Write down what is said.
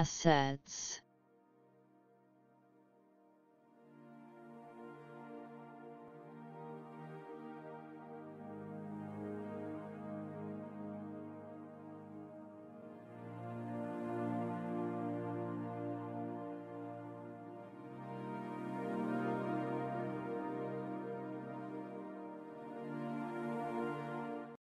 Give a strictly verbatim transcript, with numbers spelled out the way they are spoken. assets.